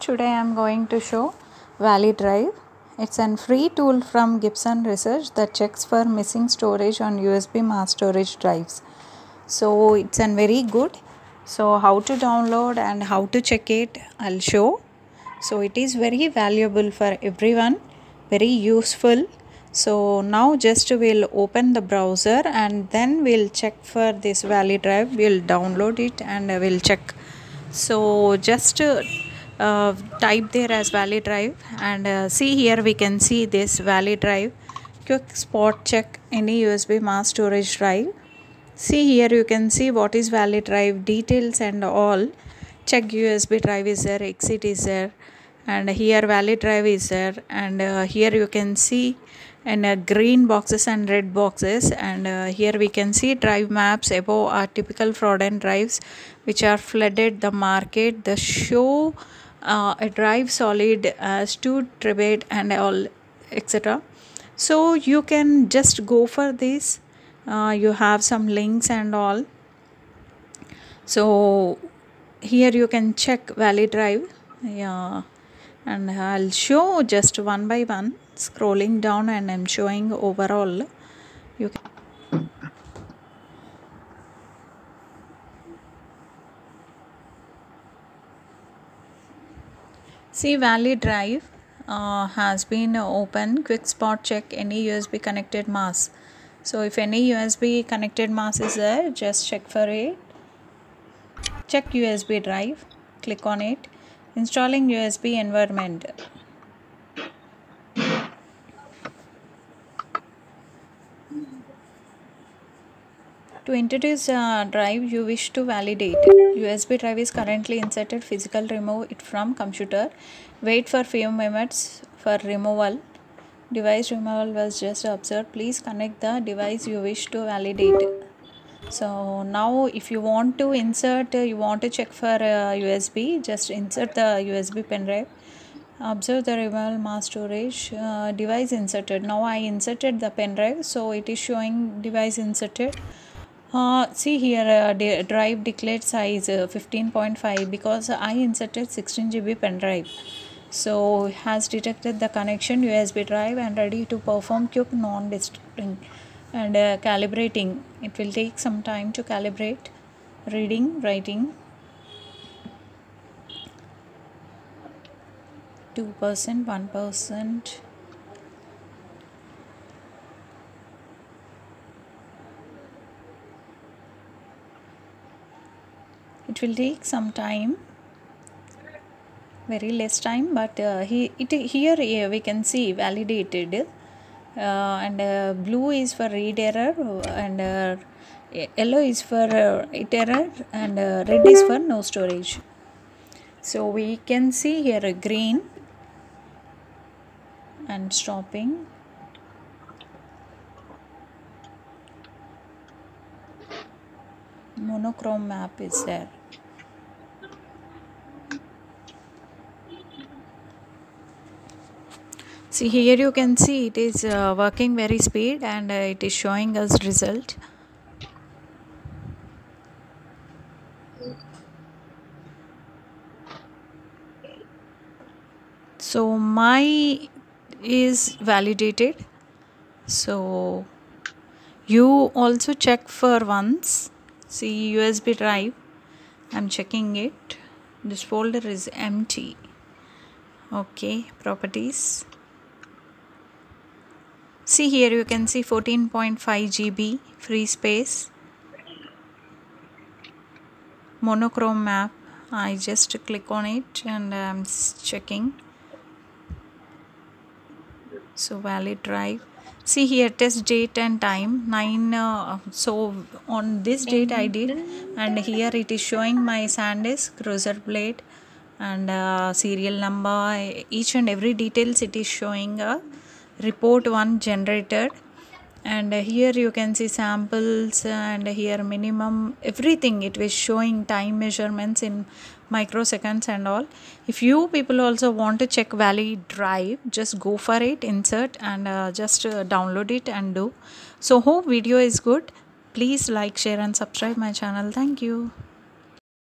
Today I am going to show ValiDrive. It's a free tool from Gibson Research that checks for missing storage on USB mass storage drives. So it's a very good. So how to download and how to check it, I'll show. So it is very valuable for everyone, very useful. So now just we'll open the browser and then we'll check for this ValiDrive. We'll download it and we'll check. So just type there as ValiDrive and see here we can see this ValiDrive quick spot check any USB mass storage drive. See here you can see what is ValiDrive details and all. Check USB drive is there, exit is there, and here ValiDrive is there, and here you can see and green boxes and red boxes, and here we can see drive maps above are typical fraudulent drives which are flooded the market. The show a drive solid as 2 TB and all, etc. So you can just go for this. You have some links and all. So here you can check ValiDrive. Yeah, and I'll show just one by one, scrolling down, and I'm showing overall. You can see ValiDrive has been open. Quick spot check any USB connected mass. So if any USB connected mass is there, just check for it. Check USB drive, click on it. Installing USB environment. To introduce a drive you wish to validate, USB drive is currently inserted physical. Remove it from computer. Wait for few minutes for removal. Device removal was just observed. Please connect the device you wish to validate. So now if you want to insert, you want to check for USB, just insert the USB pen drive. Observe the removal mass storage, device inserted. Now I inserted the pen drive, so it is showing device inserted. See here drive declared size 15.5 because I inserted 16 GB pen drive. So it has detected the connection USB drive and ready to perform quick non-destructing and calibrating. It will take some time to calibrate, reading, writing. 2%, 1%. It will take some time, very less time, but here we can see validated, and blue is for read error, and yellow is for write error, and red is for no storage. So we can see here green and stopping. Monochrome map is there. See here you can see it is working very speed, and it is showing us result. So my is validated. So you also check for once. See USB drive, I'm checking it. This folder is empty. Okay, properties. See here you can see 14.5 GB free space. Monochrome map. I just click on it and I'm checking. So ValiDrive. See here test date and time 9. So on this date I did, and here it is showing my Sandisk Cruzer Blade and serial number, each and every details. It is showing a report 1 generated, and here you can see samples, and here minimum, everything. It was showing time measurements in microseconds and all. If you people also want to check ValiDrive, just go for it, insert, and just download it and do. So hope video is good. Please like, share and subscribe my channel. Thank you.